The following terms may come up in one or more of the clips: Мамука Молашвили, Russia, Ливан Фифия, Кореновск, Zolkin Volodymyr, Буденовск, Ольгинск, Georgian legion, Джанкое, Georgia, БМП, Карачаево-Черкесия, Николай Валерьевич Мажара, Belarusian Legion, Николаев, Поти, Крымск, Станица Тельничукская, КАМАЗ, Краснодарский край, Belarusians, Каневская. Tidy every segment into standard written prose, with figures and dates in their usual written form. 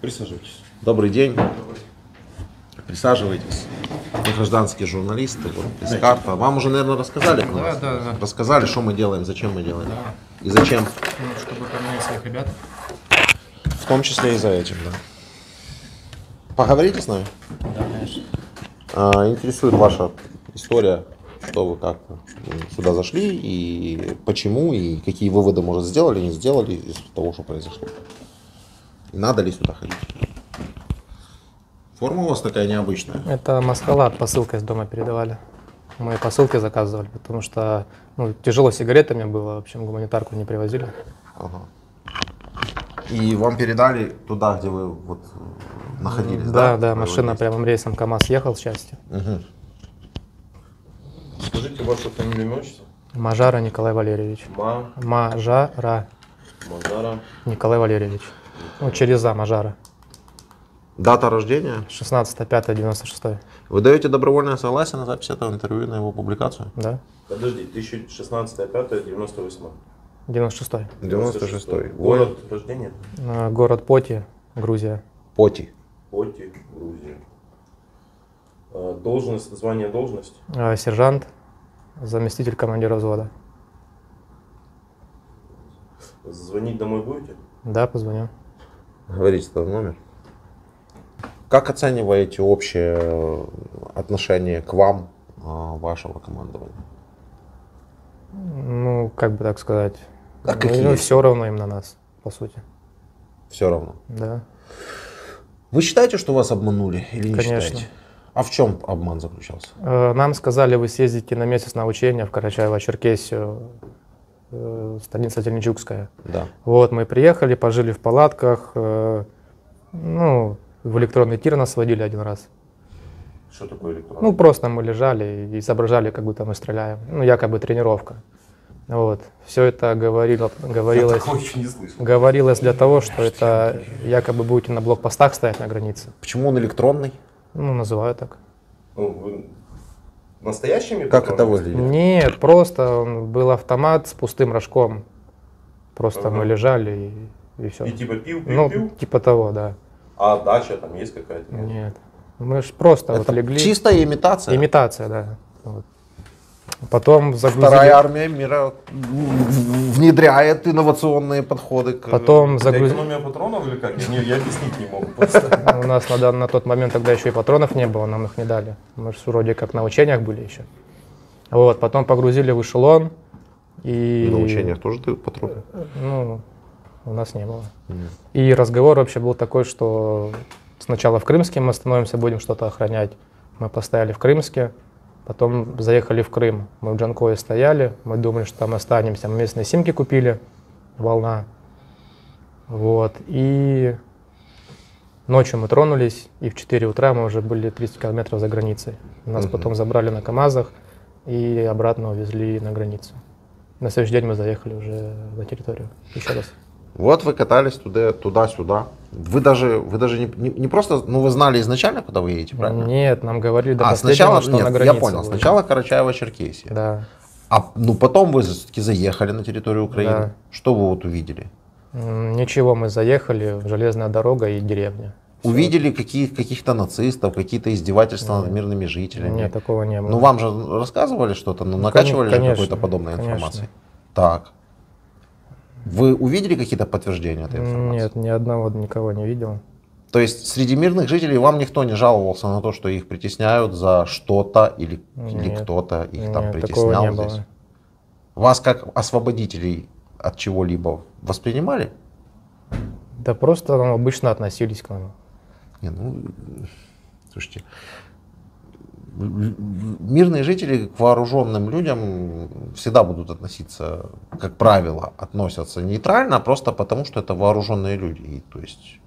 Присаживайтесь. Добрый день. Присаживайтесь. Мы гражданские журналисты, вот, из карта. Вам уже, наверное, рассказали про нас. Да. Рассказали, что мы делаем, зачем мы делаем. Да. И зачем. Ну, чтобы кормить своих ребят. В том числе и за этим, да. Поговорите с нами? Да, конечно. Интересует ваша история, что вы как сюда зашли, и почему, и какие выводы, может, сделали, не сделали из того, что произошло. И надо ли сюда ходить? Форма у вас такая необычная. Это маскалад, посылка из дома передавали. Мы посылки заказывали, потому что тяжело с сигаретами было, в общем, гуманитарку не привозили. Ага. И вам передали туда, где вы вот находились, да? Да, машина прямым рейсом КАМАЗ ехал, к счастью. Угу. Скажите, вашу фамилию, имя, отчество? Мажара Николай Валерьевич. Мажара. Мажара. Николай Валерьевич. Ну, через «за» Мажара. Дата рождения? 16.05.96. Вы даете добровольное согласие на запись этого интервью, на его публикацию? Да. Подожди, 16.05.98. 96. Город рождения? Город Поти, Грузия. Поти, Грузия. Должность, звание должность? Сержант, заместитель командира взвода. Звонить домой будете? Да, позвоню. Говорите этот номер. Как оцениваете общее отношение к вам, вашего командования? Ну, как бы так сказать, все равно им на нас, по сути. Все равно? Да. Вы считаете, что вас обманули или не считаете? А в чем обман заключался? Нам сказали, вы съездите на месяц на учение в Карачаево-Черкесию, Станица Тельничукская. Да. Вот, мы приехали, пожили в палатках, в электронный тир нас сводили один раз. Что такое электронный? Ну, просто мы лежали и соображали, как будто мы стреляем. Ну, якобы тренировка. Вот. Все это говорилось для того, что это якобы будете на блокпостах стоять на границе. Почему он электронный? Ну, называю так. Настоящими? Как это выглядит? Нет, просто был автомат с пустым рожком. Просто мы лежали и все. И типа пил? Типа того, да. А дача там есть какая-то? Нет. Мы же просто вот легли. Чистая имитация? Имитация, да. Вот. Потом загрузили... Вторая армия мира внедряет инновационные подходы к... Потом загрузили... Экономия патронов или как? Я объяснить не могу просто. У нас на тот момент тогда еще и патронов не было, нам их не дали. Мы же вроде как на учениях были еще. Вот, потом погрузили в эшелон и... На учениях тоже дают патроны? Ну... У нас не было. И разговор вообще был такой, что сначала в Крымске мы остановимся, будем что-то охранять. Мы постояли в Крымске, потом заехали в Крым. Мы в Джанкое стояли, мы думали, что там останемся. Мы местные симки купили, волна. Вот. И ночью мы тронулись, и в 4 утра мы уже были 30 километров за границей. Нас потом забрали на КАМАЗах и обратно увезли на границу. На следующий день мы заехали уже на территорию еще раз. Вот вы катались туда-сюда. Вы даже не просто, вы знали изначально, куда вы едете, правильно? Нет, нам говорили до последнего, что на границе. Я понял, сначала Карачаево-Черкесия. Да. А потом вы все-таки заехали на территорию Украины. Да. Что вы вот увидели? Ничего, мы заехали, железная дорога и деревня. Увидели каких-то нацистов, какие-то издевательства над мирными жителями? Нет, такого не было. Ну вам же рассказывали что-то, накачивали же какой-то подобной информацией? Так. Вы увидели какие-то подтверждения этой информации? Нет, ни одного, никого не видел. То есть среди мирных жителей вам никто не жаловался на то, что их притесняют за что-то или кто-то их там притеснял здесь? Было. Вас как освободителей от чего-либо воспринимали? Да просто обычно относились к нам. Не, слушайте, мирные жители к вооруженным людям всегда будут относиться, как правило, относятся нейтрально, просто потому что это вооруженные люди. И, то есть,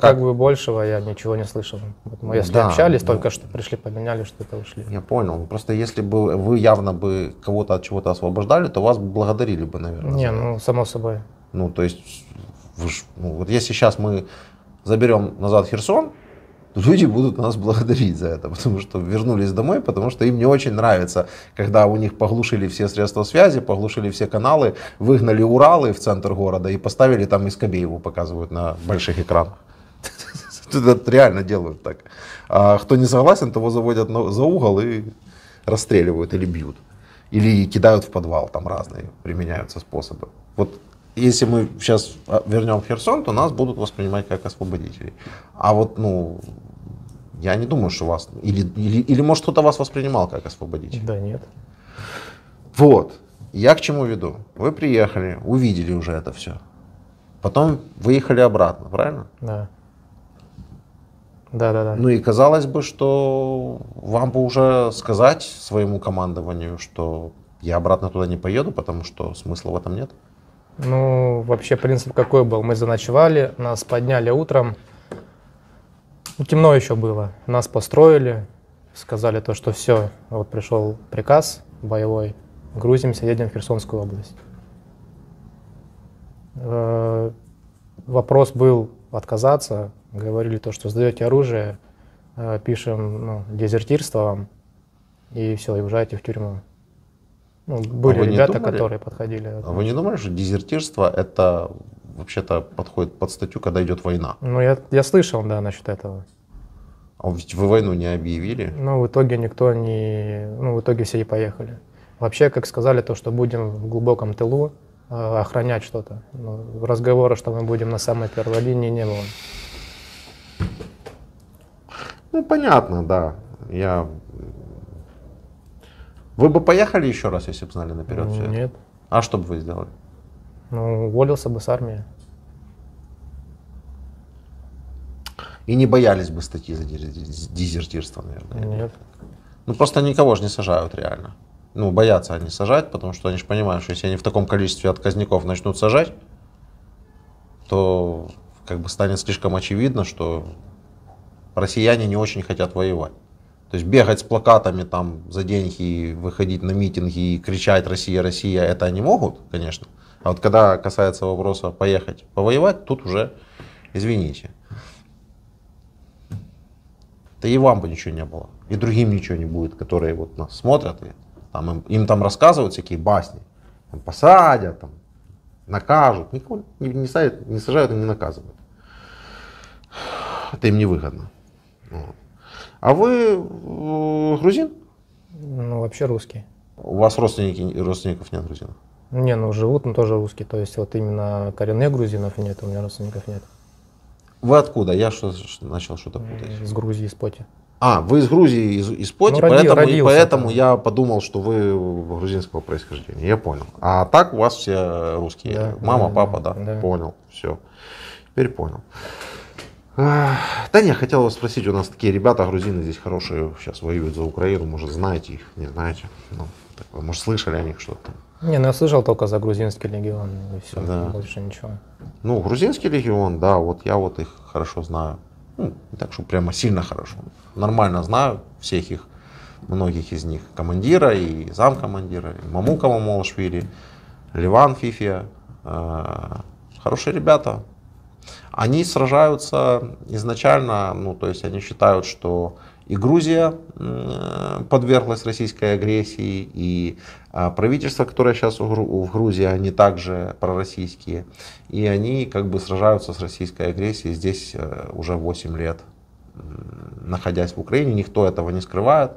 как бы большего я ничего не слышал. Вот мы если общались, только что пришли, поменяли, что-то ушли. Я понял. Просто если бы вы явно бы кого-то от чего-то освобождали, то вас благодарили бы, наверное. Не, само собой. То есть, вот если сейчас мы заберем назад Херсон, люди будут нас благодарить за это, потому что вернулись домой, потому что им не очень нравится, когда у них поглушили все средства связи, поглушили все каналы, выгнали Уралы в центр города и поставили там Искобееву, показывают на больших экранах. Это реально делают так. А кто не согласен, того заводят за угол и расстреливают или бьют. Или кидают в подвал, там разные применяются способы. Вот если мы сейчас вернем Херсон, то нас будут воспринимать как освободителей. А вот, ну, я не думаю, что вас... Или может, кто-то вас воспринимал как освободителей? Да нет. Вот. Я к чему веду? Вы приехали, увидели уже это все. Потом выехали обратно, правильно? Да. Да, да, да. Ну и казалось бы, что вам бы уже сказать своему командованию, что я обратно туда не поеду, потому что смысла в этом нет? Ну, вообще принцип какой был? Мы заночевали, нас подняли утром, ну, темно еще было, нас построили, сказали то, что все, вот пришел приказ боевой, грузимся, едем в Херсонскую область. Вопрос был отказаться. Говорили то, что сдаете оружие, пишем, ну, дезертирство вам, и все, и уезжаете в тюрьму. Ну, были ребята, которые подходили. А вы не думали, что дезертирство это вообще-то подходит под статью, когда идет война? Ну, я слышал, да, насчет этого. А ведь вы войну не объявили? Ну, в итоге никто не... Ну, в итоге все и поехали. Вообще, как сказали, то, что будем в глубоком тылу охранять что-то. Ну, разговора, что мы будем на самой первой линии, не было. Ну, понятно, да. Вы бы поехали еще раз, если бы знали наперед все это? Нет. А что бы вы сделали? Ну, уволился бы с армии. И не боялись бы статьи за дезертирство, наверное? Нет. Ну, просто никого же не сажают реально. Ну, боятся они сажать, потому что они же понимают, что если они в таком количестве отказников начнут сажать, то как бы станет слишком очевидно, что россияне не очень хотят воевать. То есть бегать с плакатами там за деньги, выходить на митинги и кричать «Россия, Россия», это они могут, конечно. А вот когда касается вопроса поехать повоевать, тут уже, извините. Да и вам бы ничего не было, и другим ничего не будет, которые вот нас смотрят, и там, им там рассказывают всякие басни, там, посадят, там, накажут, никого не сажают и не наказывают. Это им невыгодно. Вот. А вы грузин? Ну, вообще русский. У вас родственников нет грузинов? Не, ну живут, но тоже русские. То есть вот именно коренных грузинов нет, у меня родственников нет. Вы откуда? Я начал что-то путать. Из Грузии, из Поти. А, вы из Грузии, из Поти, ну, поэтому я подумал, что вы грузинского происхождения. Я понял. А так у вас все русские. Да, мама, да, папа, да, да. Понял, все. Теперь понял. Да не, хотел вас спросить, у нас такие ребята, грузины здесь хорошие, сейчас воюют за Украину, может, знаете их, не знаете, ну, так, может, слышали о них что-то? Не, ну я слышал только за грузинский легион, и все, да. Больше ничего. Ну, грузинский легион, да, вот я вот их хорошо знаю, ну, не так, что прямо сильно хорошо, нормально знаю всех их, многих из них, командира и замкомандира, и Мамука Молашвили, Ливан Фифия, хорошие ребята. Они сражаются изначально, ну, то есть они считают, что и Грузия подверглась российской агрессии, и правительство, которое сейчас в Грузии, они также пророссийские. И они как бы сражаются с российской агрессией здесь уже 8 лет, находясь в Украине. Никто этого не скрывает.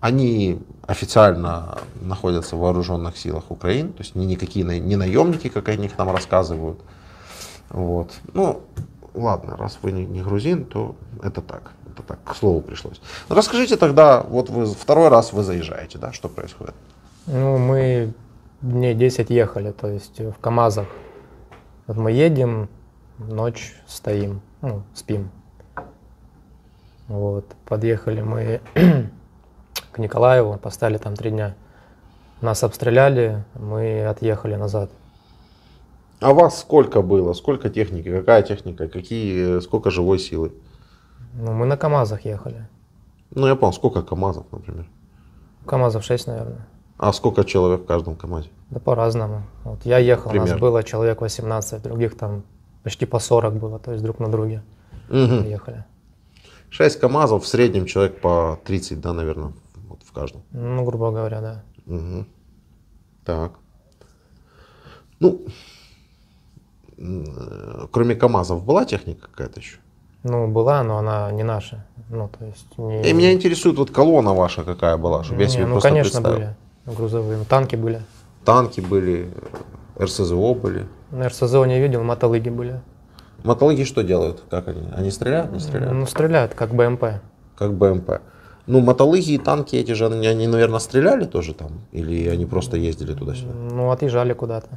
Они официально находятся в вооруженных силах Украины, то есть никакие не наемники, как они их нам рассказывают. Вот. Ну, ладно, раз вы не грузин, то это так, к слову пришлось. Расскажите тогда, вот вы второй раз вы заезжаете, да, что происходит? Ну, мы дней 10 ехали, то есть в КАМАЗах. Вот мы едем, ночь стоим, ну, спим. Вот, подъехали мы к Николаеву, поставили там 3 дня. Нас обстреляли, мы отъехали назад. А вас сколько было? Сколько техники? Какая техника? Сколько живой силы? Ну, мы на КАМАЗах ехали. Ну, я понял, сколько КАМАЗов, например? КАМАЗов 6, наверное. А сколько человек в каждом КАМАЗе? Да по-разному. Вот я ехал, примерно. У нас было человек 18, других там почти по 40 было, то есть друг на друге ехали. 6 КАМАЗов, в среднем человек по 30, да, наверное, вот в каждом? Ну, грубо говоря, да. Угу. Так. Ну... Кроме КАМАЗов была техника какая-то еще? Ну, была, но она не наша. Ну, то есть не... И меня интересует, вот колонна ваша какая была, чтобы я себе просто конечно, представил. Были грузовые, танки были. Танки были, РСЗО были. На РСЗО не видел, мотолыги были. Мотолыги что делают? Как они? Они стреляют? Не стреляют? Ну, стреляют, как БМП. Как БМП. Ну, мотолыги и танки эти же, они, наверное, стреляли тоже там? Или они просто ездили туда-сюда? Ну, отъезжали куда-то.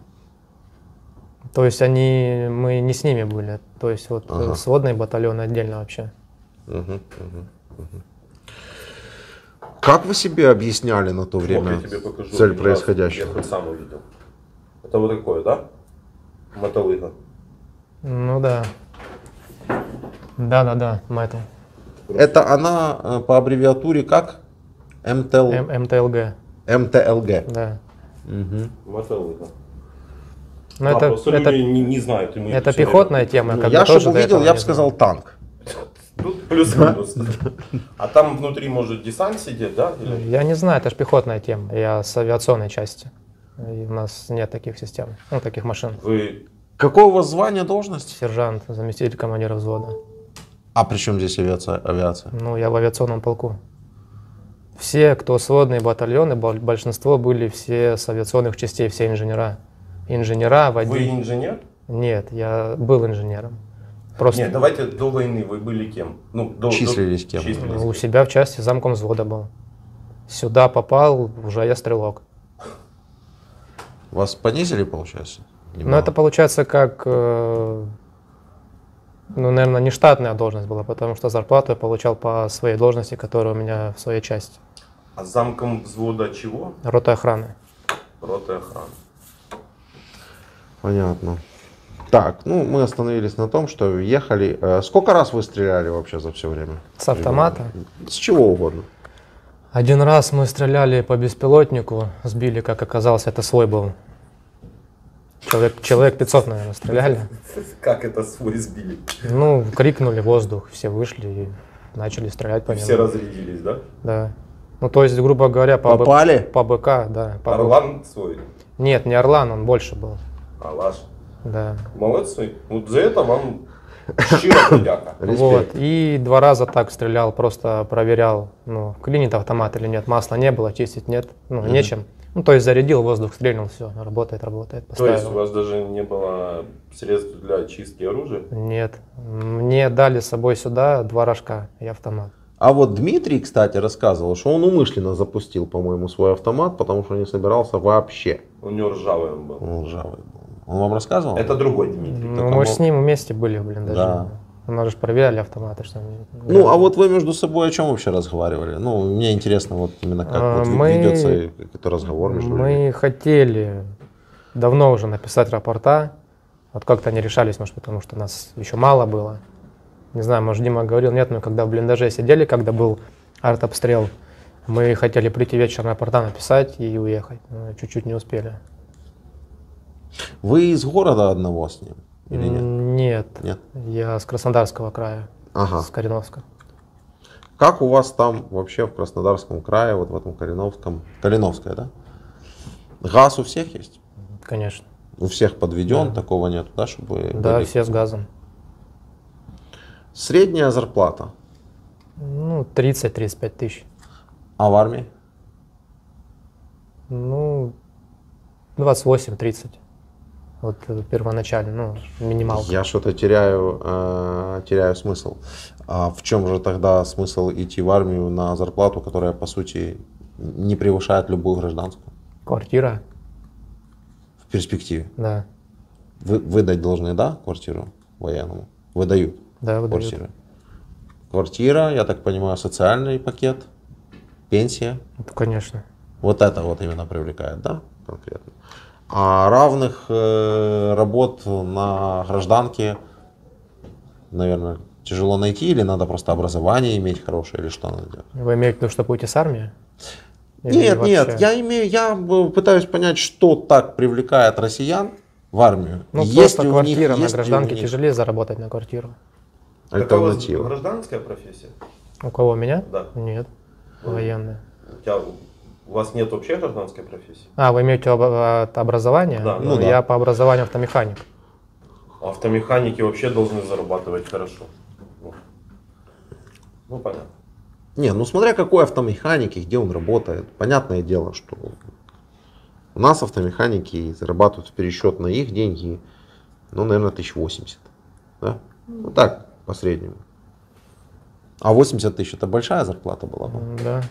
То есть они, мы не с ними были. То есть вот ага. Сводные батальоны отдельно вообще. Угу, угу, угу. Как вы себе объясняли на то время цель происходящего? Я сам увидел. Это вот такое, да? Мотолыга. Ну да. Да-да-да, МЭТЛ. Это она по аббревиатуре как? МТЛ... МТЛГ. МТЛГ. Да. Угу. Мотолыга. Но а, это не знают. Это пехотная тема. Ну, я чтобы увидел, я бы сказал танк. Тут плюс-минус. А там внутри может десант сидеть, да? Или... Я не знаю, это же пехотная тема. Я с авиационной части. И у нас нет таких систем, ну, таких машин. Вы... Какое у вас звание, должность? Сержант, заместитель командира взвода. А при чем здесь авиация? Ну, я в авиационном полку. Все, кто сводные батальоны, большинство были все с авиационных частей, все инженера. Инженера, водитель. Вы инженер? Нет, я был инженером. Просто... Нет, давайте до войны вы были кем? Ну, числились кем? Числились. У себя в части замком взвода был. Сюда попал, уже я стрелок. Вас понизили, получается? Ну, это получается как, ну, наверное, нештатная должность была, потому что зарплату я получал по своей должности, которая у меня в своей части. А замком взвода чего? Роты охраны. Роты охраны. Понятно. Так, ну мы остановились на том, что ехали. Сколько раз вы стреляли вообще за все время? С автомата? С чего угодно. Один раз мы стреляли по беспилотнику, сбили, как оказалось, это свой был. Человек 500, наверное, стреляли. Как это свой сбили? Ну, крикнули воздух, все вышли и начали стрелять по нему. Все разрядились, да? Да. Ну, то есть, грубо говоря, попали? По БК, да. По Орлан БК. Свой? Нет, не Орлан, он больше был. А ваш? Да. Молодцы. Вот за это вам щиро. Вот. И два раза так стрелял, просто проверял, ну, клинит автомат или нет, масла не было, чистить нет, ну, нечем. Ну, то есть зарядил, воздух стрельнул, все, работает, работает, поставил. То есть у вас даже не было средств для очистки оружия? Нет. Мне дали с собой сюда два рожка и автомат. А вот Дмитрий, кстати, рассказывал, что он умышленно запустил, по-моему, свой автомат, потому что не собирался вообще. У него ржавый он был. Он ржавый был. Он вам рассказывал? Это другой Дмитрий. Ну, мы с ним вместе были, блин, даже. Да. Мы же проверяли автоматы. Что... Ну, а вот вы между собой о чем вообще разговаривали? Ну, мне интересно, вот именно как вот ведется какой-то разговор между людьми. Мы хотели давно уже написать рапорта. Вот как-то не решались, может, потому что нас еще мало было. Не знаю, может, Дима говорил, нет, мы когда в блиндаже сидели, когда был артобстрел, мы хотели прийти вечером на рапорта написать и уехать. Чуть-чуть не успели. Вы из города одного с ним или нет? Нет, нет? Я с Краснодарского края, ага. С Кореновска. Как у вас там вообще в Краснодарском крае, вот в этом Кореновском, Кореновская, да? Газ у всех есть? Конечно. У всех подведен, да. Такого нет, да, чтобы... Да, были... все с газом. Средняя зарплата? Ну, 30-35 тысяч. А в армии? Ну, 28-30. Вот первоначально, ну, минималка. Я что-то теряю смысл. А в чем же тогда смысл идти в армию на зарплату, которая, по сути, не превышает любую гражданскую? Квартира. В перспективе? Да. Выдать должны, да, квартиру военному? Выдают? Да, выдают. Квартиры. Квартира, я так понимаю, социальный пакет, пенсия? Это, конечно. Вот это вот именно привлекает, да, конкретно? А равных работ на гражданке, наверное, тяжело найти, или надо просто образование иметь хорошее, или что надо делать? Вы имеете в виду, что будете с армии? Или нет, вообще? Нет, я пытаюсь понять, что так привлекает россиян в армию. Ну, есть просто квартира, на гражданке тяжелее заработать на квартиру. Альтернатива. У вас гражданская профессия? У кого, у меня? Да. Нет, военная. У вас нет вообще гражданской профессии? А, вы имеете образование? Да. Ну, да. Я по образованию автомеханик. Автомеханики вообще должны зарабатывать хорошо. Ну, понятно. Не, ну смотря какой автомеханик и где он работает. Понятное дело, что у нас автомеханики зарабатывают в пересчет на их деньги, ну, наверное, 1080. Да? Ну, так, по среднему. А 80 тысяч это большая зарплата была бы? Да.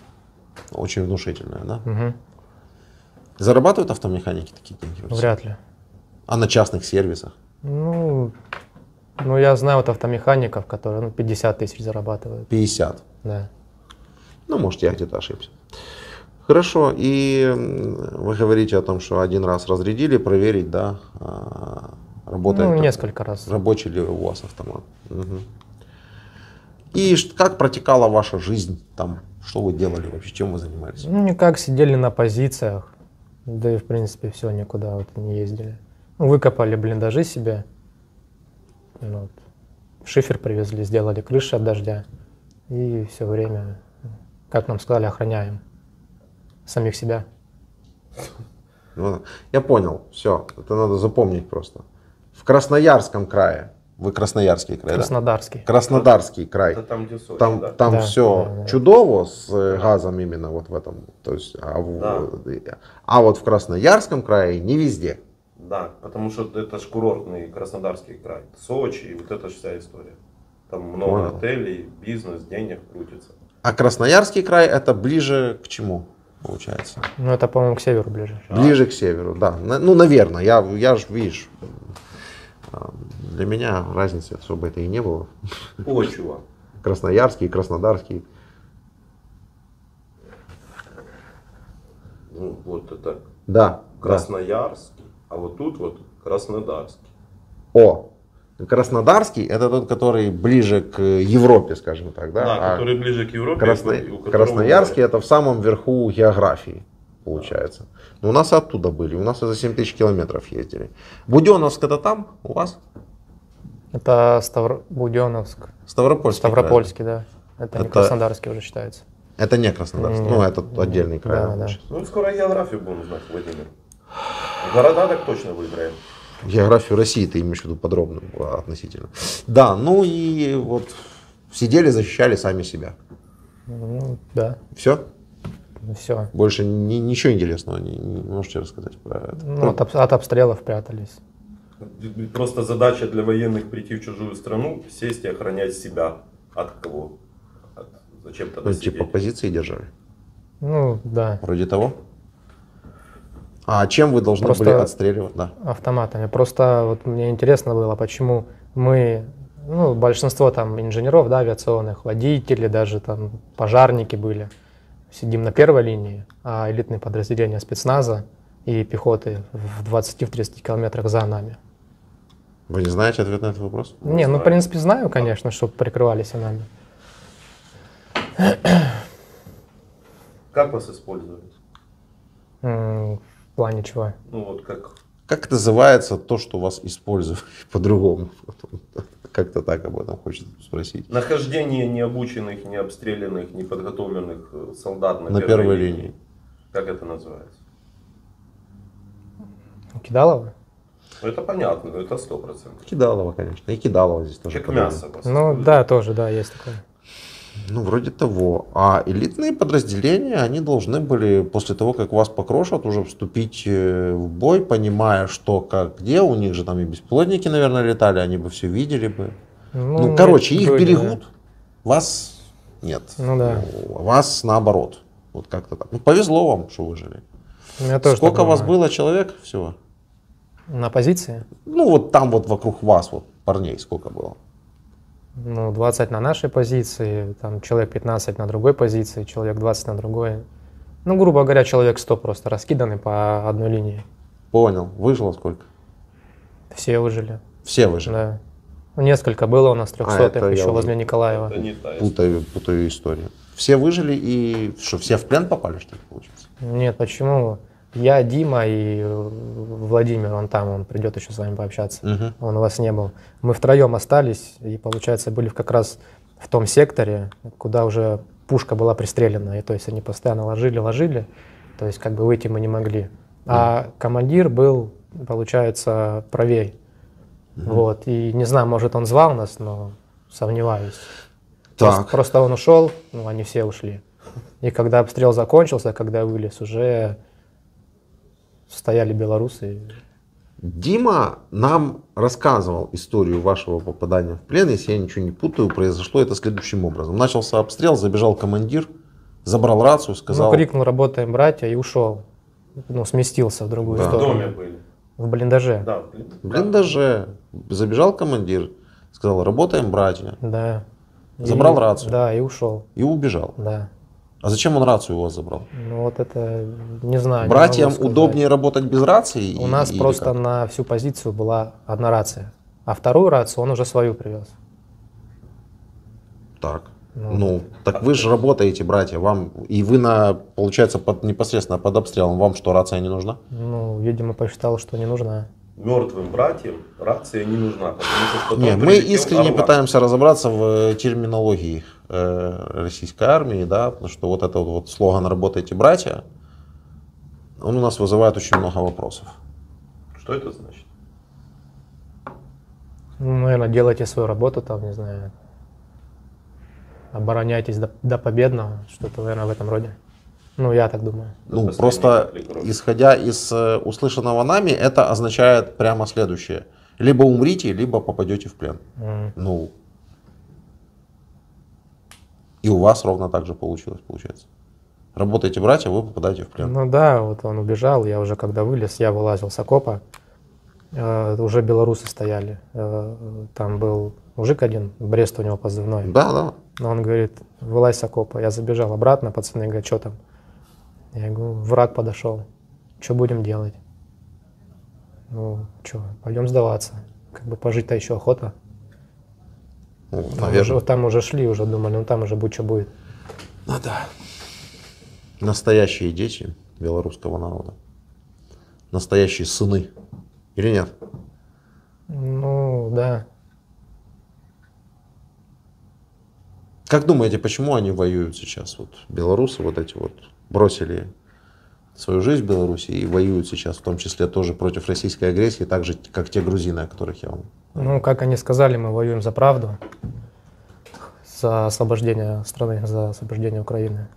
Очень внушительная, да? Угу. Зарабатывают автомеханики такие деньги? Вряд ли. А на частных сервисах? Ну, я знаю вот автомехаников, которые 50 тысяч зарабатывают. 50? Да. Ну, может, я где-то ошибся. Хорошо, и вы говорите о том, что один раз разрядили, проверить, да, работает. Ну, несколько раз. Рабочий ли у вас автомат. Угу. И как протекала ваша жизнь там? Что вы делали вообще? Чем вы занимались? Ну, никак, сидели на позициях. Да и, в принципе, все, никуда вот не ездили. Выкопали блиндажи себе. Вот. Шифер привезли, сделали крыши от дождя. И все время, как нам сказали, охраняем самих себя. Я понял, все, это надо запомнить просто. В Красноярском крае, вы Красноярский край, Краснодарский. Да? Краснодарский край. Это там, где Сочи, там, да. Там да, все да, да. Чудово с газом именно вот в этом. То есть, а вот в Красноярском крае не везде. Да, потому что это ж курортный Краснодарский край, Сочи, и вот это ж вся история. Там много отелей, бизнес, денег крутится. А Красноярский край это ближе к чему получается? Ну это, по-моему, к северу ближе. Ближе к северу, да. Ну, наверное, я ж, видишь, для меня разницы особо это и не было. О, чувак. Красноярский, Краснодарский. Ну, вот это. Да. Красноярский. А вот тут вот Краснодарский. О, Краснодарский это тот, который ближе к Европе, скажем так, да? Да, который ближе к Европе. Красноярский это в самом верху географии, получается. Да. Но у нас оттуда были, у нас за 7 тысяч километров ездили. Буденовск это там у вас? Это Буденовск. Ставропольский, да. Это не Краснодарский уже считается. Это не Краснодарский, ну это отдельный край. Да, да. Ну скоро географию будем знать, Владимир. Города так точно выиграем. Географию России ты имеешь в виду подробную относительно. Да, ну и вот сидели, защищали сами себя. Ну, да. Все? Все. Больше ничего интересного не можете рассказать про это? Ну, от обстрелов прятались. Просто задача для военных прийти в чужую страну, сесть и охранять себя. От кого? Зачем-то ну, типа позиции держали? Ну, да. Вроде того? А чем вы должны просто были отстреливать? Да. Автоматами. Просто вот мне интересно было, почему мы, ну, большинство там инженеров, да, авиационных, водители, даже там пожарники были, сидим на первой линии, а элитные подразделения спецназа и пехоты в 20-30 километрах за нами. Вы не знаете ответ на этот вопрос? Не, ну, в принципе, знаю, конечно, что прикрывались нами. Как вас использовали? В плане чего? Ну вот как называется то, что вас используют по-другому? Как-то так об этом хочется спросить. Нахождение необученных, необстрелянных, неподготовленных солдат на первой линии. Как это называется? Кидалово? Ну, это понятно, но это 100%. Кидалово, конечно. И кидалово здесь тоже. Как мясо. Ну да, тоже, да, есть такое. Ну, вроде того. А элитные подразделения, они должны были после того, как вас покрошат, уже вступить в бой, понимая, что, как, где. У них же там и беспилотники, наверное, летали, они бы все видели бы. Ну короче, их берегут, да. Вас нет. Ну, да. Вас наоборот. Вот как-то так. Ну, повезло вам, что выжили. Сколько вас было человек всего? На позиции? Ну, вот там вот вокруг вас, вот парней сколько было? Ну, 20 на нашей позиции, там человек 15 на другой позиции, человек 20 на другой. Ну, грубо говоря, человек 100 просто раскиданы по одной линии. Понял. Выжило сколько? Все выжили. Все выжили? Да. Несколько было у нас 300-х еще возле Николаева. Это не та история. Путаю историю. Все выжили и что, все в плен попали, что ли, получается? Нет, почему? Я, Дима и Владимир, он там, он придет еще с вами пообщаться, он у вас не был. Мы втроем остались и, получается, были как раз в том секторе, куда уже пушка была пристрелена, и то есть они постоянно ложили, то есть как бы выйти мы не могли. А командир был, получается, правей, вот, и не знаю, может он звал нас, но сомневаюсь. Так. Просто он ушел, ну, они все ушли. И когда обстрел закончился, когда вылез, уже стояли белорусы. Дима нам рассказывал историю вашего попадания в плен, если я ничего не путаю, произошло это следующим образом. Начался обстрел, забежал командир, забрал рацию, сказал... Ну, крикнул: работаем, братья, и ушел. Ну, сместился в другую сторону. В доме были. В блиндаже. Да, в блиндаже. Забежал командир, сказал: работаем, братья. Да. Забрал рацию. Да, и ушел. И убежал. Да. А зачем он рацию у вас забрал? Ну вот это не знаю. Братьям удобнее работать без рации? У нас просто на всю позицию была одна рация. А вторую рацию он уже свою привез. Так. Ну, так вы же работаете, братья, вам, и вы, на, получается, непосредственно под обстрелом, вам что, рация не нужна? Ну, видимо, посчитал, что не нужна. Мертвым братьям рация не нужна. Нет, мы искренне пытаемся разобраться в терминологии российской армии, да, потому что вот этот вот слоган «работайте, братья», он у нас вызывает очень много вопросов. Что это значит? Ну, наверное, делайте свою работу там, не знаю. Обороняйтесь до победного, что-то, наверное, в этом роде. Ну, я так думаю. Ну, просто, исходя из услышанного нами, это означает прямо следующее. Либо умрите, либо попадете в плен. Ну, и у вас ровно так же получилось, получается. Работаете, братья, вы попадаете в плен. Ну да, вот он убежал, я уже когда вылез, я вылазил с окопа, уже белорусы стояли. Там был мужик один, Брест у него позывной. Да, да. Но он говорит: вылазь с окопа. Я забежал обратно, пацаны говорят: что там? Я говорю: враг подошел. Что будем делать? Ну, что, пойдем сдаваться. Как бы пожить-то еще охота. Ну, там уже шли, уже думали, ну там уже будь что будет. Ну да. Настоящие дети белорусского народа. Настоящие сыны. Или нет? Ну, да. Как думаете, почему они воюют сейчас? Вот белорусы вот эти вот бросили свою жизнь в Беларуси и воюют сейчас, в том числе тоже против российской агрессии, так же, как те грузины, о которых я вам... Ну, как они сказали, мы воюем за правду, за освобождение страны, за освобождение Украины.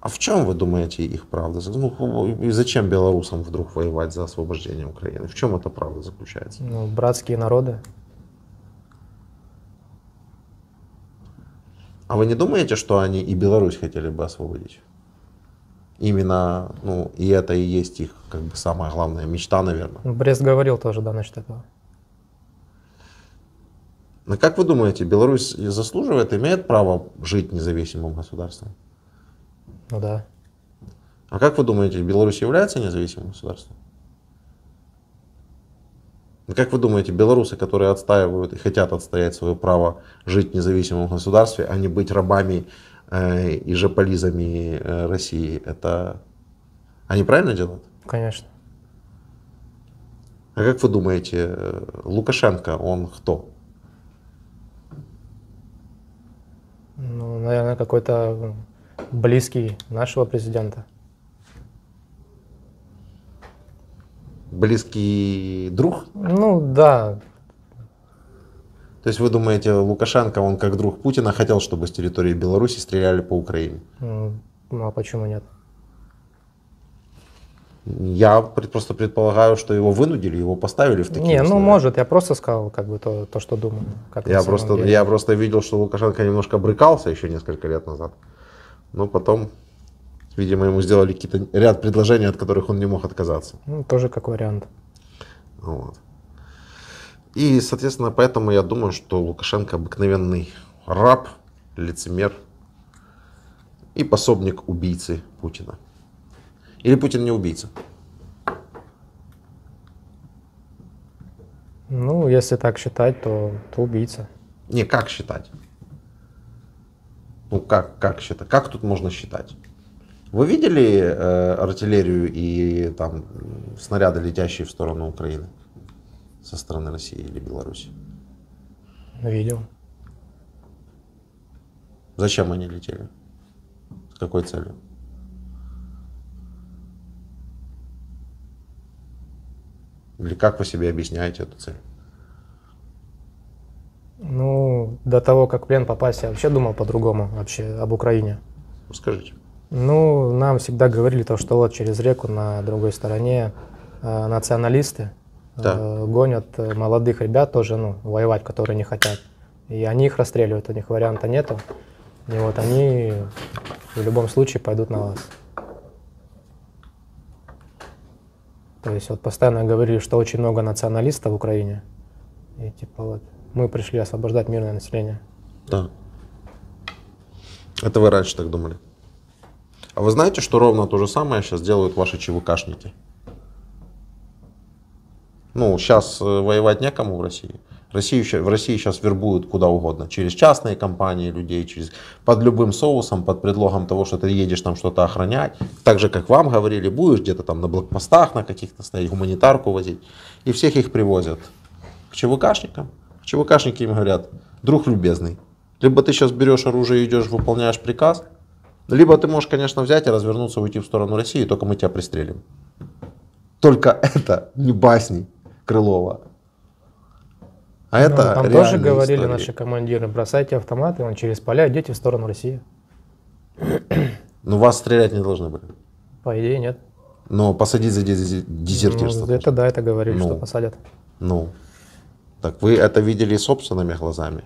А в чем, вы думаете, их правда? Ну, и зачем белорусам вдруг воевать за освобождение Украины? В чем эта правда заключается? Ну, братские народы. А вы не думаете, что они и Беларусь хотели бы освободить? Именно, ну, и это и есть их, как бы, самая главная мечта, наверное. Брест говорил тоже, да, насчет этого. Но как вы думаете, Беларусь заслуживает, имеет право жить независимым государством? Ну да. А как вы думаете, Беларусь является независимым государством? Как вы думаете, белорусы, которые отстаивают и хотят отстоять свое право жить в независимом государстве, а не быть рабами и жополизами России, это они правильно делают? Конечно. А как вы думаете, Лукашенко, он кто? Ну, наверное, какой-то близкий нашего президента. Близкий друг? Ну, да. То есть вы думаете, Лукашенко, он как друг Путина хотел, чтобы с территории Беларуси стреляли по Украине? Ну, а почему нет? Я просто предполагаю, что его вынудили, его поставили в такие условия. Не, ну может, я просто сказал, как бы, то что думаю. Как я просто видел, что Лукашенко немножко брыкался еще несколько лет назад, но потом... Видимо, ему сделали какие-то ряд предложений, от которых он не мог отказаться. Ну, тоже как вариант. Вот. И, соответственно, поэтому я думаю, что Лукашенко обыкновенный раб, лицемер и пособник убийцы Путина. Или Путин не убийца? Ну, если так считать, то убийца. Не, как считать? Ну, как считать? Как тут можно считать? Вы видели артиллерию и там снаряды, летящие в сторону Украины со стороны России или Беларуси? Видел. Зачем они летели? С какой целью? Или как вы себе объясняете эту цель? Ну, до того, как в плен попасть, я вообще думал по-другому вообще об Украине. Расскажите. Ну, нам всегда говорили то, что вот через реку на другой стороне националисты гонят молодых ребят тоже, ну, воевать, которые не хотят. И они их расстреливают, у них варианта нету. И вот они в любом случае пойдут на вас. То есть вот постоянно говорили, что очень много националистов в Украине. И типа вот мы пришли освобождать мирное население. Да. Это вы раньше так думали. А вы знаете, что ровно то же самое сейчас делают ваши ЧВКшники? Ну, сейчас воевать некому в России. В России сейчас вербуют куда угодно. Через частные компании людей, через, под любым соусом, под предлогом того, что ты едешь там что-то охранять. Так же, как вам говорили, будешь где-то там на блокпостах на каких-то стоять, гуманитарку возить. И всех их привозят к ЧВКшникам. ЧВКшники им говорят: друг любезный, либо ты сейчас берешь оружие и идешь, выполняешь приказ, либо ты можешь, конечно, взять и развернуться, уйти в сторону России, только мы тебя пристрелим. Только это не басни Крылова. А это реальная история. Там тоже говорили наши командиры: бросайте автоматы, он через поля, идите в сторону России. Но вас стрелять не должны были. По идее, нет. Но посадить за дезертирство. Ну, это да, это говорили, ну, что посадят. Ну, так вы это видели собственными глазами.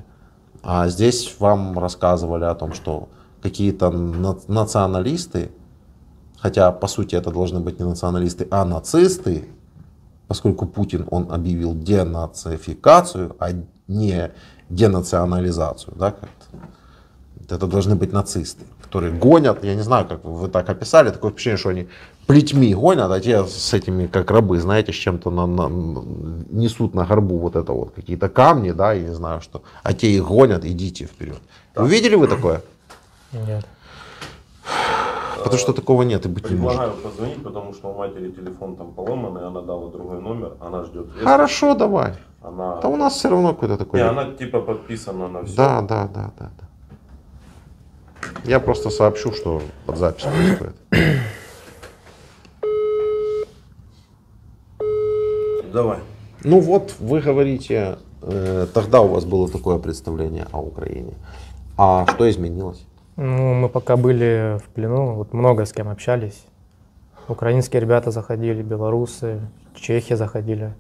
А здесь вам рассказывали о том, что какие-то националисты, хотя по сути это должны быть не националисты, а нацисты, поскольку Путин, он объявил денацификацию, а не денационализацию. Да, как-то. Это должны быть нацисты, которые гонят, я не знаю, как вы так описали, такое впечатление, что они плетьми гонят, а те с этими, как рабы, знаете, с чем-то несут на горбу вот это вот, какие-то камни, да, я не знаю что, а те их гонят, идите вперед. Да. Вы видели вы такое? Нет. Потому что такого нет и быть не может. Предлагаю позвонить, потому что у матери телефон там поломанный, она дала другой номер, она ждет. Хорошо, давай. Она... Да у нас все равно какой-то такой. Не, она типа подписана на все. Да, да, да, да, да. Я просто сообщу, что под запись происходит. Давай. Ну вот, вы говорите, тогда у вас было такое представление о Украине. А что изменилось? Ну, мы пока были в плену, вот много с кем общались. Украинские ребята заходили, белорусы, чехи заходили.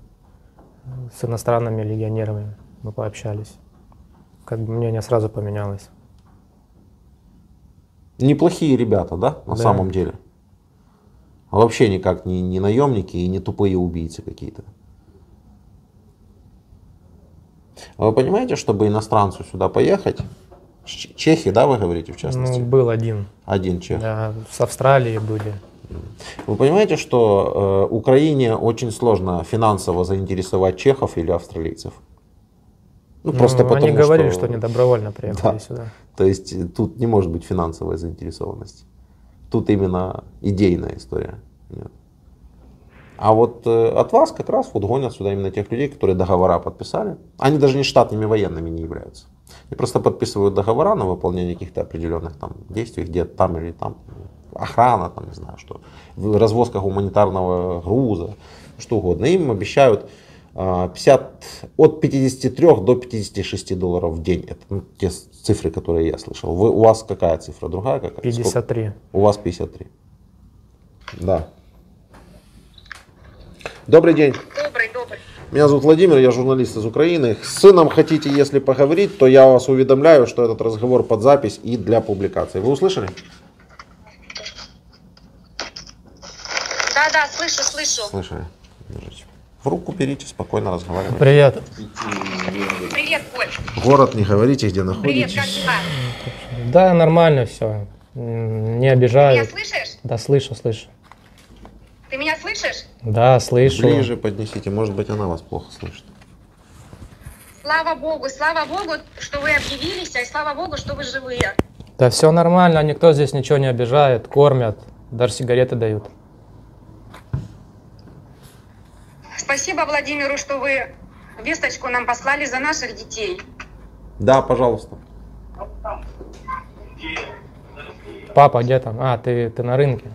С иностранными легионерами мы пообщались. Как бы мнение сразу поменялось. Неплохие ребята, да, на самом деле? А вообще никак не наемники и не тупые убийцы какие-то. А вы понимаете, чтобы иностранцу сюда поехать... Чехи, да, вы говорите, в частности? Ну, был один. Один чех. Да, с Австралии были. Вы понимаете, что Украине очень сложно финансово заинтересовать чехов или австралийцев? Ну, просто они потому, говорили, что они добровольно приехали сюда. То есть тут не может быть финансовой заинтересованности. Тут именно идейная история. Нет. А вот от вас как раз вот гонят сюда именно тех людей, которые договора подписали. Они даже не штатными военными не являются. И просто подписывают договора на выполнение каких-то определенных там действий, где-то там или там, охрана, там, не знаю, что, развозка гуманитарного груза, что угодно. Им обещают от 53 до 56 долларов в день. Это ну, те цифры, которые я слышал. Вы, у вас какая цифра? Другая какая? 53. Сколько? У вас 53. Да. Добрый день. Добрый. Меня зовут Владимир, я журналист из Украины. С сыном хотите, если поговорить, то я вас уведомляю, что этот разговор под запись и для публикации. Вы услышали? Да, да, слышу, слышу. Слышали. Держите. В руку берите, спокойно разговаривайте. Привет. Привет, Коль. Город не говорите, где находитесь. Привет, как дела? Да, нормально все. Не обижают. Ты меня слышишь? Да, слышу, слышу. Ты меня слышишь? Да, слышу. Ближе поднесите, может быть, она вас плохо слышит. Слава Богу, что вы объявились, и слава Богу, что вы живые. Да все нормально, никто здесь ничего не обижает, кормят, даже сигареты дают. Спасибо Владимиру, что вы весточку нам послали за наших детей. Да, пожалуйста. Папа, где там? А, ты на рынке.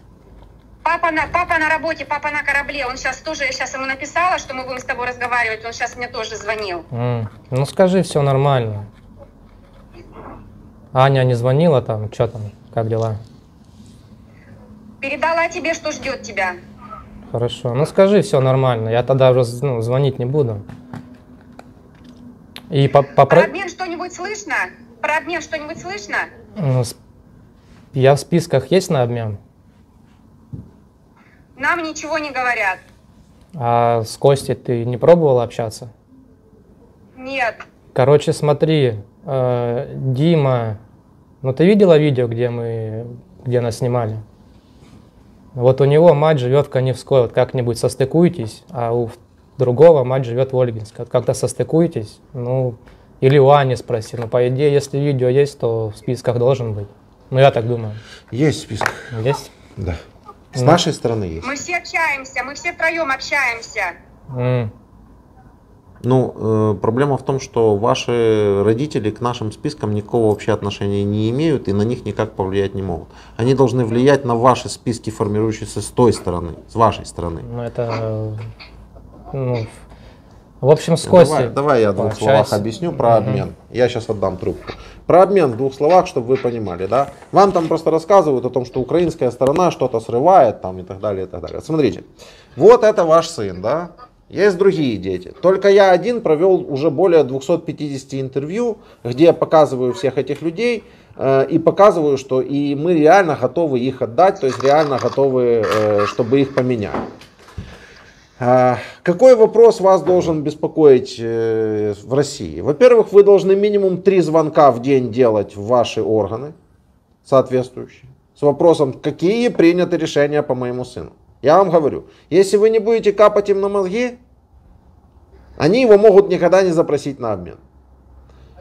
Папа на работе, папа на корабле, он сейчас тоже, я сейчас ему написала, что мы будем с тобой разговаривать, он сейчас мне тоже звонил. Ну скажи, все нормально. Аня не звонила там, что там, как дела? Передала тебе, что ждет тебя. Хорошо, ну скажи, все нормально, я тогда уже звонить не буду. И про обмен что-нибудь слышно? Про обмен что-нибудь слышно? Ну, я в списках есть на обмен? Нам ничего не говорят. А с Костей ты не пробовала общаться? Нет. Короче, смотри, Дима, ну ты видела видео, где нас снимали? Вот у него мать живет в Каневской, вот как-нибудь состыкуйтесь, а у другого мать живет в Ольгинске. Вот как-то состыкуйтесь, ну, или у Ани спроси, ну, по идее, если видео есть, то в списках должен быть. Ну, я так думаю. Есть в списках. Есть? Да. С нашей стороны есть. Мы все общаемся, мы все втроем общаемся. Ну, проблема в том, что ваши родители к нашим спискам никакого вообще отношения не имеют и на них никак повлиять не могут. Они должны влиять на ваши списки, формирующиеся с той стороны, с вашей стороны. Ну, это, ну, в общем, с Костей. Давай я в двух словах объясню про обмен. Я сейчас отдам трубку. Про обмен в двух словах, чтобы вы понимали, да? Вам там просто рассказывают о том, что украинская сторона что-то срывает там и так далее, и так далее. Смотрите, вот это ваш сын, да? Есть другие дети. Только я один провел уже более 250 интервью, где я показываю всех этих людей и показываю, что и мы реально готовы их отдать, то есть реально готовы, чтобы их поменять. Какой вопрос вас должен беспокоить в России? Во-первых, вы должны минимум 3 звонка в день делать в ваши органы соответствующие с вопросом, какие приняты решения по моему сыну. Я вам говорю, если вы не будете капать им на мозги, они его могут никогда не запросить на обмен.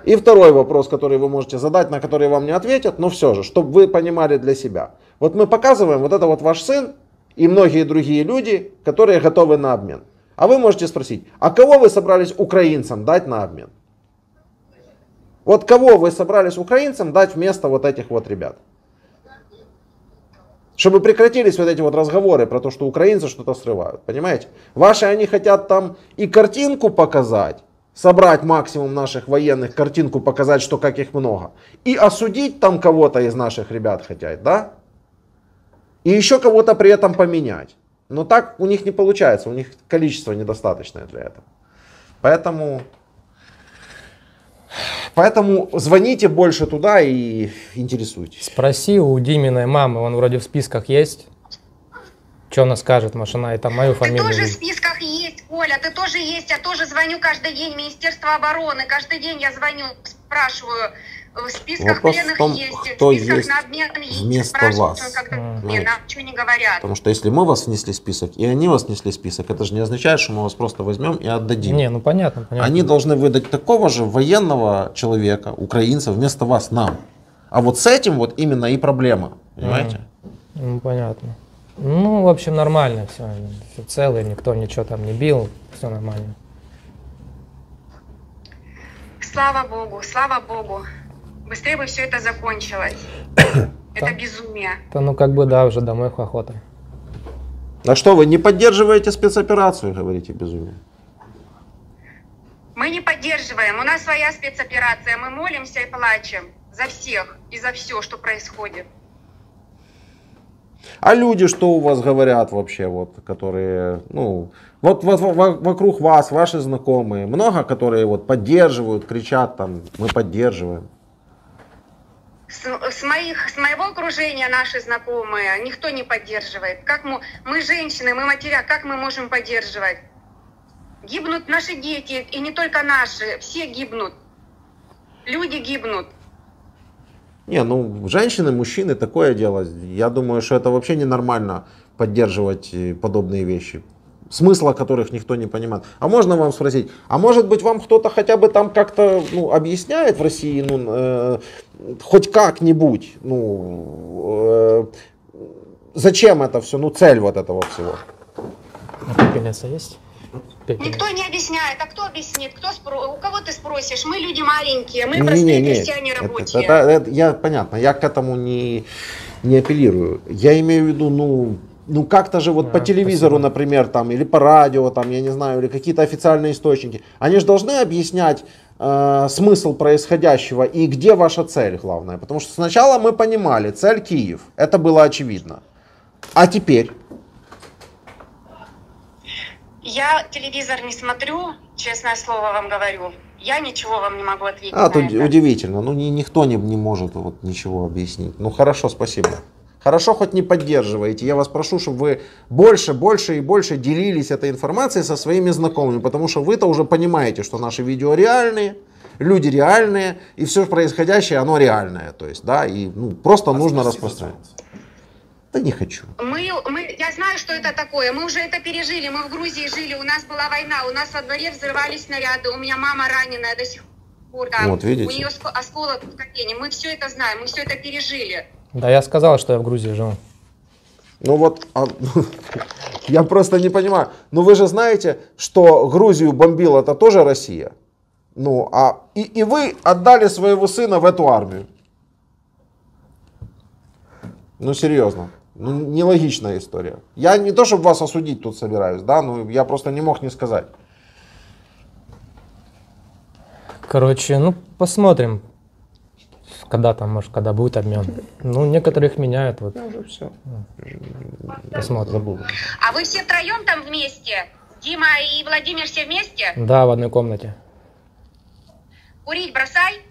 И второй вопрос, который вы можете задать, на который вам не ответят, но все же, чтобы вы понимали для себя. Вот мы показываем, вот это вот ваш сын и многие другие люди, которые готовы на обмен. А вы можете спросить, а кого вы собрались украинцам дать на обмен? Вот кого вы собрались украинцам дать вместо вот этих вот ребят? Чтобы прекратились вот эти вот разговоры про то, что украинцы что-то срывают, понимаете? Ваши, они хотят там и картинку показать, собрать максимум наших военных, картинку показать, что как их много. И осудить там кого-то из наших ребят хотят, да? И еще кого-то при этом поменять. Но так у них не получается, у них количество недостаточное для этого. Поэтому звоните больше туда и интересуйтесь. Спроси у Диминой мамы, он вроде в списках есть. Что она скажет, машина, и там мою фамилию. Ты тоже в списках есть, Оля, ты тоже есть. Я тоже звоню каждый день в Министерство обороны. Каждый день я звоню, спрашиваю. В списках пленных есть, кто в списках есть на обмен есть. Вместо вас. Ничего не говорят. Потому что если мы вас внесли в список, и они вас внесли в список, это же не означает, что мы вас просто возьмем и отдадим. Не, ну понятно, понятно. Они должны выдать такого же военного человека, украинца, вместо вас нам. А вот с этим вот именно и проблема. Понимаете? Ну понятно. Ну, в общем, нормально все. Все целое, никто ничего там не бил, все нормально. Слава Богу, слава Богу. Быстрее бы все это закончилось. Это безумие. Да, ну как бы да, уже домой охота. А что вы не поддерживаете спецоперацию, говорите, безумие? Мы не поддерживаем. У нас своя спецоперация. Мы молимся и плачем за всех и за все, что происходит. А люди что у вас говорят вообще, вот, которые, ну, вот вокруг вас, ваши знакомые, много, которые вот поддерживают, кричат там, мы поддерживаем? С моего окружения наши знакомые никто не поддерживает. Как мы женщины, мы матеря, как мы можем поддерживать? Гибнут наши дети, и не только наши, все гибнут. Люди гибнут. Не, ну, женщины, мужчины, такое дело. Я думаю, что это вообще ненормально поддерживать подобные вещи, смысла которых никто не понимает. А можно вам спросить, а может быть вам кто-то хотя бы там как-то, ну, объясняет в России, ну, хоть как-нибудь, ну, зачем это все, ну, цель вот этого всего? Пепельница есть? Пепельница. Никто не объясняет, а кто объяснит, у кого ты спросишь? Мы люди маленькие, мы простые крестьяне рабочие. Я, понятно, я к этому не апеллирую. Я имею в виду, ну как-то же вот по телевизору, спасибо, например, там, или по радио, там, я не знаю, или какие-то официальные источники. Они же должны объяснять смысл происходящего и где ваша цель, главное. Потому что сначала мы понимали, цель Киев, это было очевидно. А теперь? Я телевизор не смотрю, честное слово вам говорю. Я ничего вам не могу ответить. А, тут удивительно. Ну, никто не может вот ничего объяснить. Ну, хорошо, спасибо. Хорошо, хоть не поддерживаете. Я вас прошу, чтобы вы больше и больше делились этой информацией со своими знакомыми. Потому что вы-то уже понимаете, что наши видео реальные, люди реальные, и все происходящее, оно реальное. То есть, да, и ну, просто нужно распространяться. Да не хочу. Я знаю, что это такое. Мы уже это пережили. Мы в Грузии жили, у нас была война, у нас во дворе взрывались снаряды. У меня мама раненая до сих пор. Да. Вот видите. У нее осколок в колене. Мы все это знаем, мы все это пережили. Да, я сказала, что я в Грузии живу. Ну вот, я просто не понимаю. Но вы же знаете, что Грузию бомбила это тоже Россия. Ну, и вы отдали своего сына в эту армию. Ну, серьезно. Ну, нелогичная история. Я не то, чтобы вас осудить тут собираюсь, да, но я просто не мог не сказать. Короче, ну, посмотрим, когда там, может, когда будет обмен. Ну, некоторых меняют. Вот. Уже все. Посмотрим. А вы все втроем там вместе? Дима и Владимир все вместе? Да, в одной комнате. Курить бросай?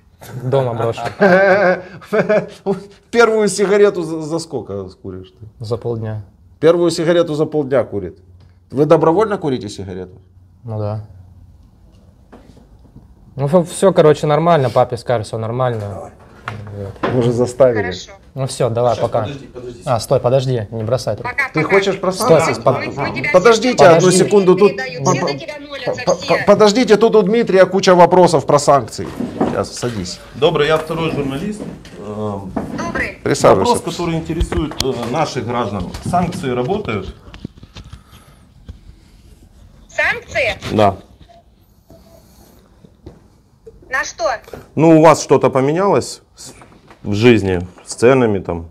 Дома брошу. Первую сигарету за сколько куришь ты? За полдня. Первую сигарету за полдня курит. Вы добровольно курите сигарету? Ну да. Ну все, короче, нормально. Папе скажешь, все нормально. Мы уже заставили. Хорошо. Ну все, давай, сейчас, пока. Подожди. А, стой, подожди, не бросай. Пока, ты хочешь бросать? Подождите одну секунду. Тут... Подождите, тут у Дмитрия куча вопросов про санкции. Сейчас, садись. Добрый, я второй журналист. Добрый. Присаживайся. Вопрос, который интересует наших граждан. Санкции работают? Санкции? Да. На что? Ну, у вас что-то поменялось в жизни с ценами там?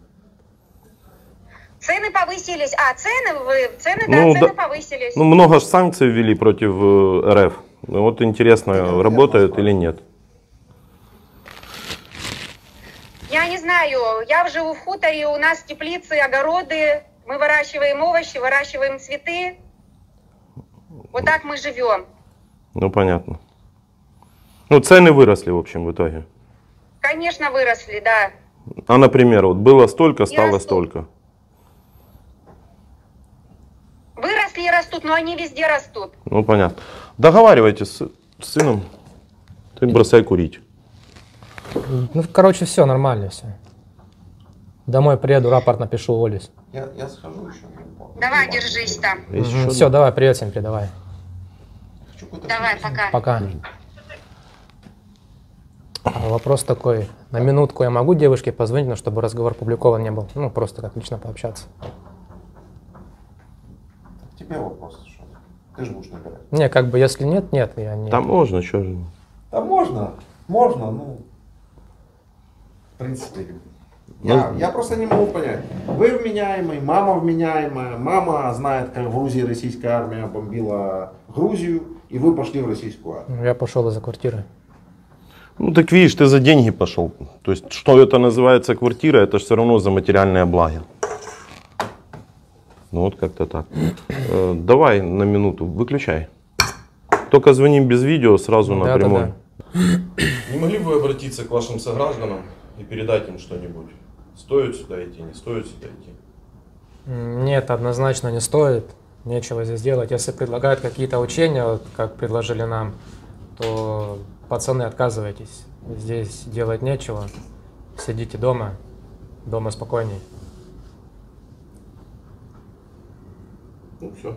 Цены повысились. А, цены повысились. Ну, много же санкций ввели против РФ. Вот интересно, работают или нет? Я не знаю. Я живу в хуторе, у нас теплицы, огороды. Мы выращиваем овощи, выращиваем цветы. Вот так мы живем. Ну, понятно. Ну, цены выросли, в общем, в итоге. Конечно, выросли, да. А, например, вот было столько, стало столько. Выросли и растут, но они везде растут. Ну, понятно. Договаривайтесь с сыном, ты бросай курить. Ну, короче, все нормально, все. Домой приеду, рапорт напишу, уволюсь. Я схожу еще. Давай, держись там. Все, давай, привет всем передавай. Давай, пока. Пока. Вопрос такой, на минутку я могу девушке позвонить, но чтобы разговор публикован не был? Ну, просто как лично пообщаться. Так тебе вопрос, что ты же будешь набирать. Не, как бы, если нет, нет, я не... Там можно, что же? Там можно, ну, в принципе, я просто не могу понять. Вы вменяемый, мама вменяемая, мама знает, как в Грузии российская армия бомбила Грузию, и вы пошли в российскую армию. Я пошел из-за квартиры. Ну так видишь, ты за деньги пошел. То есть, что это называется квартира, это же все равно за материальное благо. Ну вот как-то так. Давай на минуту, выключай. Только звоним без видео, сразу напрямую. Да. Не могли бы вы обратиться к вашим согражданам и передать им что-нибудь? Стоит сюда идти, не стоит сюда идти? Нет, однозначно не стоит. Нечего здесь делать. Если предлагают какие-то учения, вот как предложили нам, то... Пацаны, отказывайтесь. Здесь делать нечего. Сидите дома. Дома спокойней. Ну все.